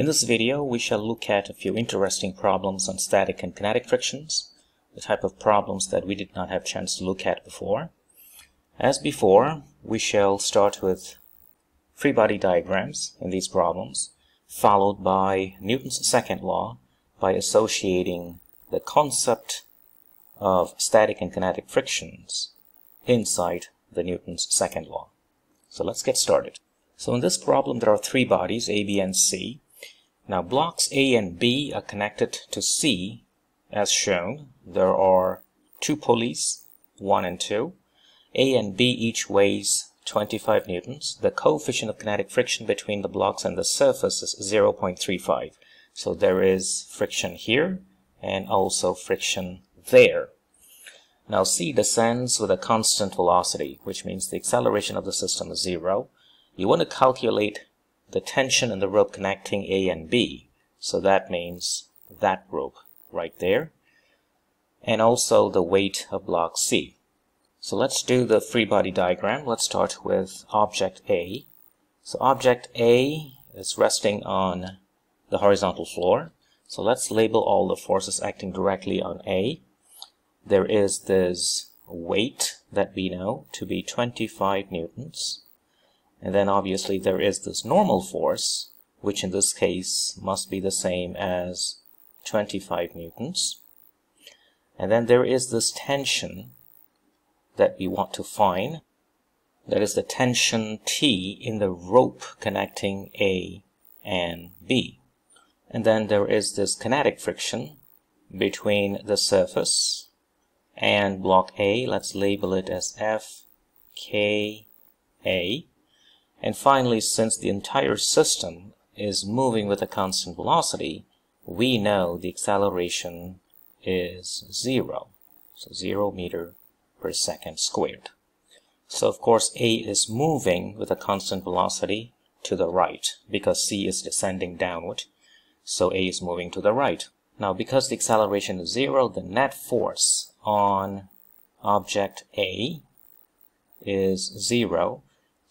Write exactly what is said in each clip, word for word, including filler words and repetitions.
In this video, we shall look at a few interesting problems on static and kinetic frictions, the type of problems that we did not have a chance to look at before. As before, we shall start with free body diagrams in these problems, followed by Newton's second law by associating the concept of static and kinetic frictions inside the Newton's second law. So let's get started. So in this problem, there are three bodies, A, B, and C. Now, blocks A and B are connected to C as shown. There are two pulleys, one and two. A and B each weighs twenty-five newtons. The coefficient of kinetic friction between the blocks and the surface is zero point three five. So there is friction here and also friction there. Now, C descends with a constant velocity, which means the acceleration of the system is zero. You want to calculate the tension in the rope connecting A and B. So that means that rope right there, and also the weight of block C. So let's do the free body diagram. Let's start with object A. So object A is resting on the horizontal floor. So let's label all the forces acting directly on A. There is this weight that we know to be twenty-five newtons. And then obviously there is this normal force, which in this case must be the same as twenty-five newtons. And then there is this tension that we want to find. That is the tension T in the rope connecting A and B. And then there is this kinetic friction between the surface and block A. Let's label it as F, K, A. And finally, since the entire system is moving with a constant velocity, we know the acceleration is zero. So zero meter per second squared. So of course, A is moving with a constant velocity to the right because C is descending downward. So A is moving to the right. Now, because the acceleration is zero, the net force on object A is zero.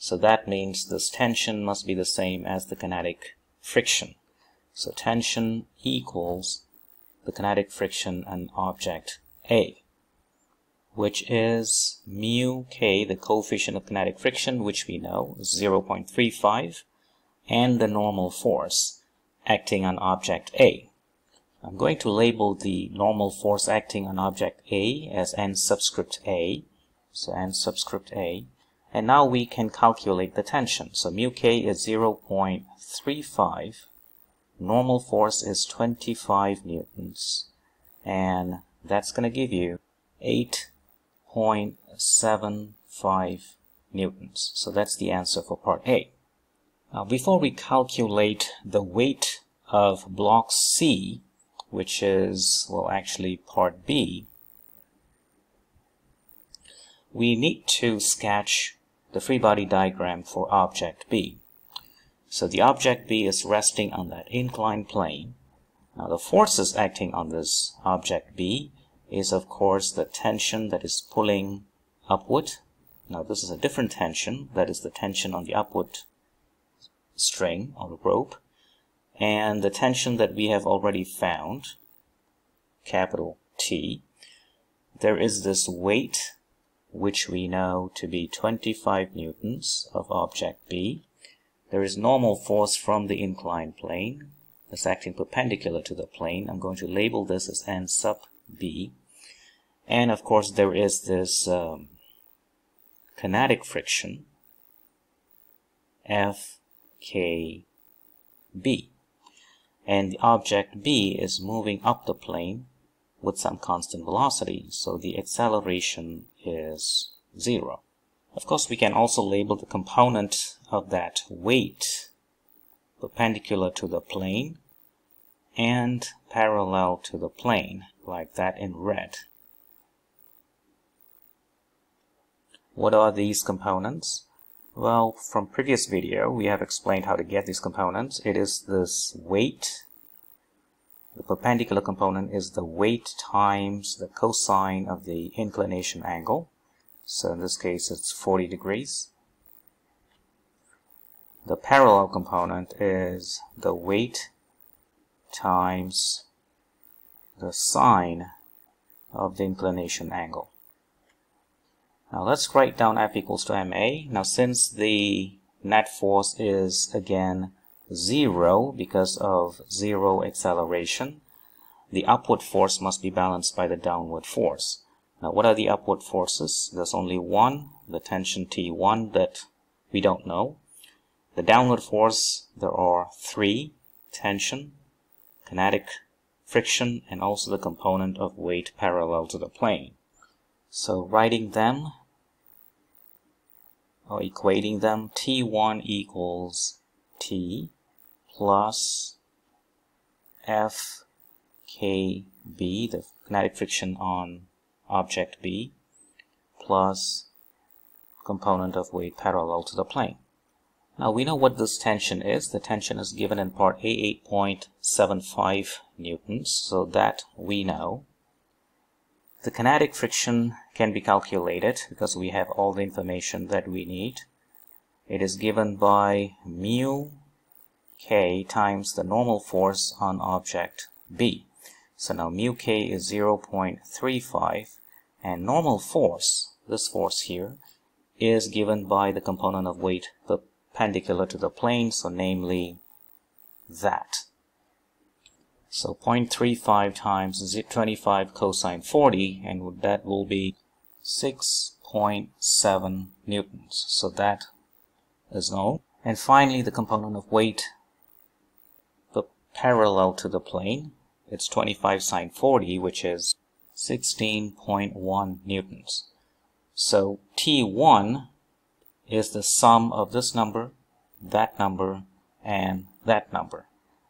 So that means this tension must be the same as the kinetic friction. So tension equals the kinetic friction on object A, which is mu K, the coefficient of kinetic friction, which we know is zero point three five, and the normal force acting on object A. I'm going to label the normal force acting on object A as N subscript A. So N subscript A. And now we can calculate the tension. So mu K is zero point three five, normal force is twenty-five newtons, and that's going to give you eight point seven five newtons. So that's the answer for part A. Now, before we calculate the weight of block C, which is, well, actually part B, we need to sketch the free body diagram for object B. So the object B is resting on that inclined plane. Now the forces acting on this object B is of course the tension that is pulling upward. Now this is a different tension, that is the tension on the upward string or rope, and the tension that we have already found, capital T. There is this weight, which we know to be twenty-five newtons of object B. There is normal force from the inclined plane that's acting perpendicular to the plane. I'm going to label this as N sub B. And of course there is this um, kinetic friction F K B. And the object B is moving up the plane with some constant velocity, so the acceleration is zero. Of course, we can also label the component of that weight perpendicular to the plane and parallel to the plane, like that in red. What are these components? Well, from previous video, we have explained how to get these components. It is this weight. The perpendicular component is the weight times the cosine of the inclination angle. So in this case, it's forty degrees. The parallel component is the weight times the sine of the inclination angle. Now let's write down F equals to ma. Now since the net force is again zero because of zero acceleration, the upward force must be balanced by the downward force. Now what are the upward forces? There's only one, the tension T one that we don't know. The downward force, there are three: tension, kinetic friction, and also the component of weight parallel to the plane. So writing them or equating them, T one equals T plus F K B, the kinetic friction on object B, plus component of weight parallel to the plane. Now we know what this tension is. The tension is given in part A, eight point seven five newtons, so that we know. The kinetic friction can be calculated because we have all the information that we need. It is given by mu k times the normal force on object B. So now mu k is zero point three five, and normal force, this force here, is given by the component of weight perpendicular to the plane, so namely that. So zero point three five times twenty-five cosine forty, and that will be six point seven newtons, so that is known. And finally, the component of weight parallel to the plane, it's twenty-five sine forty, which is sixteen point one newtons. So T one is the sum of this number, that number, and that number,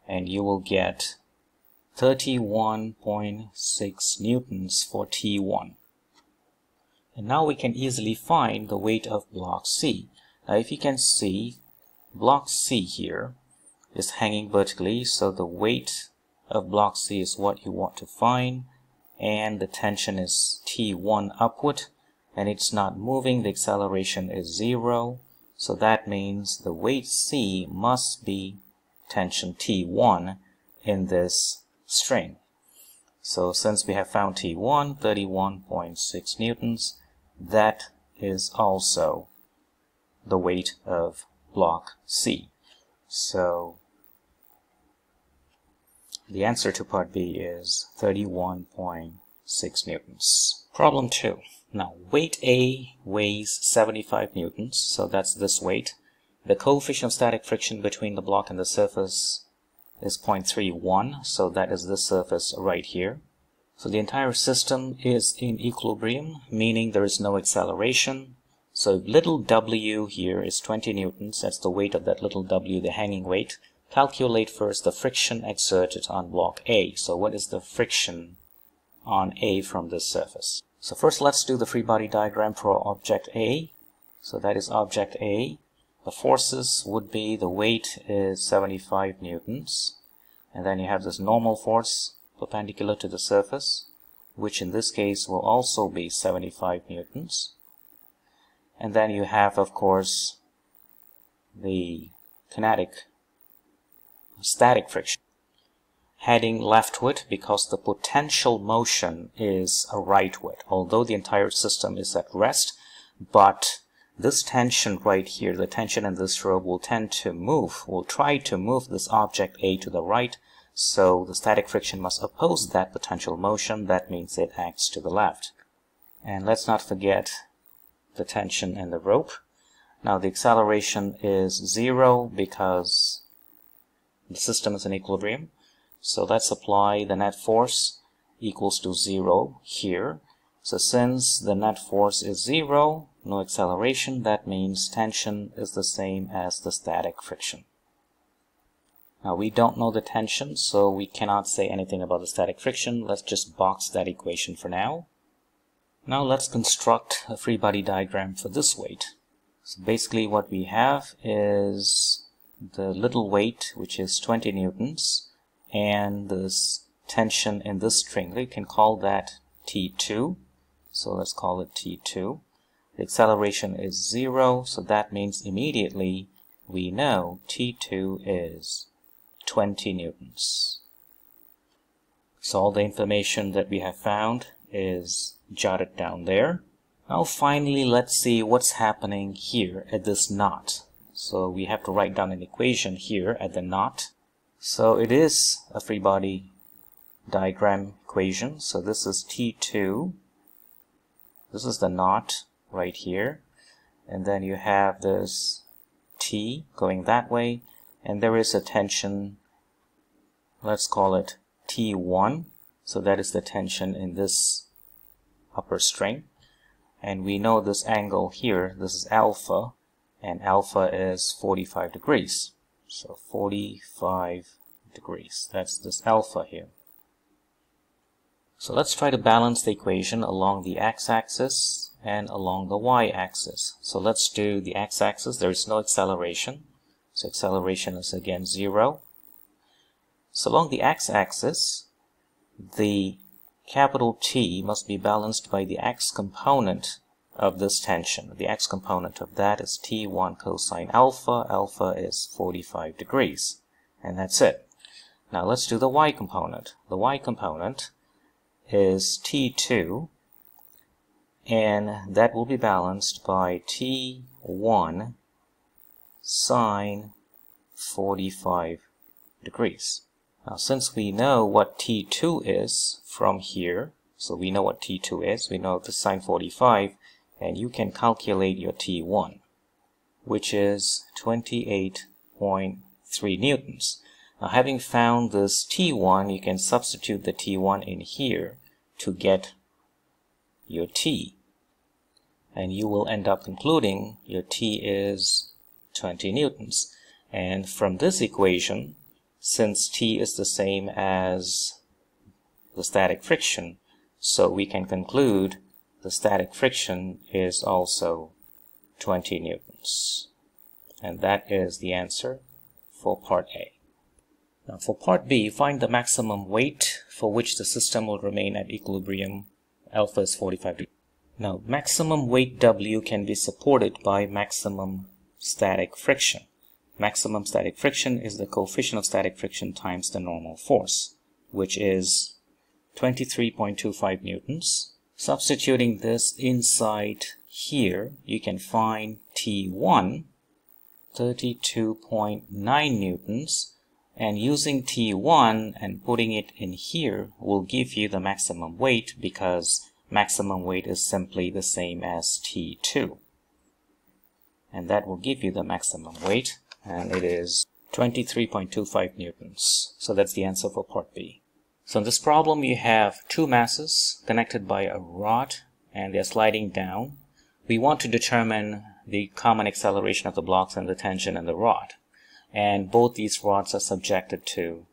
and you will get thirty-one point six newtons for T one. And now we can easily find the weight of block C. Now if you can see, block C here is hanging vertically, so the weight of block C is what you want to find, and the tension is T one upward, and it's not moving, the acceleration is zero, so that means the weight C must be tension T one in this string. So since we have found T one, thirty-one point six newtons, that is also the weight of block C. So the answer to part B is thirty-one point six newtons. Problem two. Now weight A weighs seventy-five newtons, so that's this weight. The coefficient of static friction between the block and the surface is zero point three one, so that is this surface right here. So the entire system is in equilibrium, meaning there is no acceleration. So little w here is twenty newtons, that's the weight of that little w, the hanging weight. Calculate first the friction exerted on block A. So what is the friction on A from this surface? So first let's do the free body diagram for object A. So that is object A. The forces would be, the weight is seventy-five newtons, and then you have this normal force perpendicular to the surface, which in this case will also be seventy-five newtons, and then you have, of course, the kinetic static friction heading leftward because the potential motion is a rightward, although the entire system is at rest. But this tension right here, the tension in this rope, will tend to move, will try to move this object A to the right, so the static friction must oppose that potential motion. That means it acts to the left. And let's not forget the tension in the rope. Now the acceleration is zero because the system is in equilibrium, so let's apply the net force equals to zero here. So since the net force is zero, no acceleration, that means tension is the same as the static friction. Now we don't know the tension, so we cannot say anything about the static friction. Let's just box that equation for now. Now let's construct a free body diagram for this weight. So basically what we have is the little weight, which is twenty newtons, and this tension in this string. We can call that T two, so let's call it T two. The acceleration is zero, so that means immediately we know T two is twenty newtons. So all the information that we have found is jotted down there. Now finally, let's see what's happening here at this knot. So we have to write down an equation here at the knot. So it is a free body diagram equation. So this is T two. This is the knot right here. And then you have this T going that way. And there is a tension, let's call it T one. So that is the tension in this upper string. And we know this angle here, this is alpha, and alpha is forty-five degrees. So forty-five degrees, that's this alpha here. So let's try to balance the equation along the x-axis and along the y-axis. So let's do the x-axis. There is no acceleration, so acceleration is again zero. So along the x-axis, the capital T must be balanced by the x component of this tension. The x component of that is T one cosine alpha. Alpha is forty-five degrees, and that's it. Now let's do the y component. The y component is T two, and that will be balanced by T one sine forty-five degrees. Now, since we know what T two is from here, so we know what T two is, we know the sine forty-five, and you can calculate your T one, which is twenty-eight point three newtons. Now, having found this T one, you can substitute the T one in here to get your T, and you will end up concluding your T is twenty newtons. And from this equation, since T is the same as the static friction, so we can conclude the static friction is also twenty newtons. And that is the answer for part A. Now for part B, find the maximum weight for which the system will remain at equilibrium. Alpha is forty-five degrees. Now maximum weight W can be supported by maximum static friction. Maximum static friction is the coefficient of static friction times the normal force, which is twenty-three point two five newtons. Substituting this inside here, you can find T one, thirty-two point nine newtons, and using T one and putting it in here will give you the maximum weight, because maximum weight is simply the same as T two, and that will give you the maximum weight, and it is twenty-three point two five newtons. So that's the answer for part B. So in this problem, you have two masses connected by a rod, and they're sliding down. We want to determine the common acceleration of the blocks and the tension in the rod, and both these rods are subjected to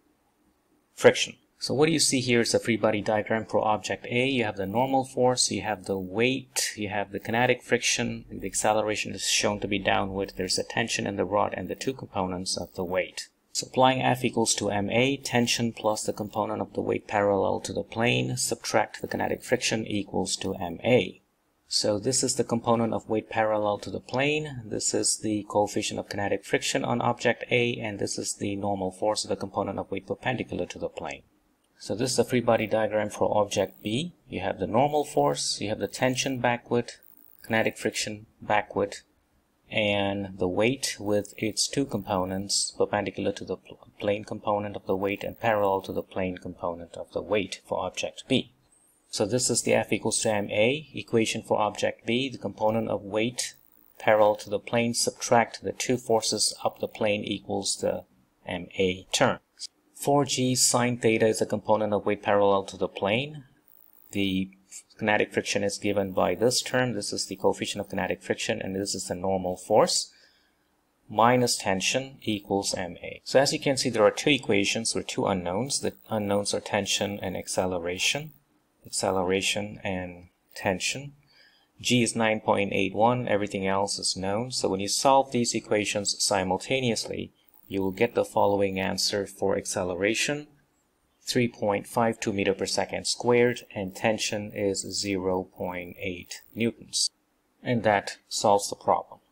friction. So what do you see here is a free body diagram for object A. You have the normal force, you have the weight, you have the kinetic friction, and the acceleration is shown to be downward. There's a tension in the rod and the two components of the weight. So applying F equals to M A, tension plus the component of the weight parallel to the plane, subtract the kinetic friction equals to M A. So this is the component of weight parallel to the plane, this is the coefficient of kinetic friction on object A, and this is the normal force of the component of weight perpendicular to the plane. So this is a free body diagram for object B. You have the normal force, you have the tension backward, kinetic friction backward, and the weight with its two components, perpendicular to the pl- plane component of the weight and parallel to the plane component of the weight for object B. So this is the F equals to M A equation for object B, the component of weight parallel to the plane, subtract the two forces up the plane equals the M A term. four G sine theta is a component of weight parallel to the plane. The kinetic friction is given by this term. This is the coefficient of kinetic friction, and this is the normal force. Minus tension equals M A. So as you can see, there are two equations with two unknowns. The unknowns are tension and acceleration. Acceleration and tension. G is nine point eight one. Everything else is known. So when you solve these equations simultaneously, you will get the following answer for acceleration, three point five two meters per second squared, and tension is zero point eight newtons. And that solves the problem.